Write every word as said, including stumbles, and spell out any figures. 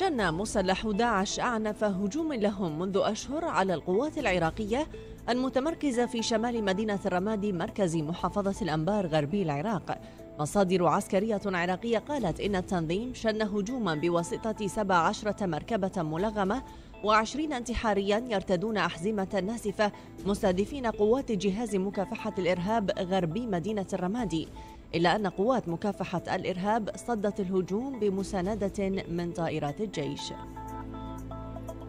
جن مسلح داعش أعنف هجوم لهم منذ أشهر على القوات العراقية المتمركزة في شمال مدينة الرمادي مركز محافظة الأنبار غربي العراق. مصادر عسكرية عراقية قالت إن التنظيم شن هجوما بواسطة سبع عشرة مركبة ملغمة وعشرين انتحاريا يرتدون أحزمة ناسفة مستهدفين قوات جهاز مكافحة الإرهاب غربي مدينة الرمادي، إلا أن قوات مكافحة الإرهاب صدت الهجوم بمساندة من طائرات الجيش.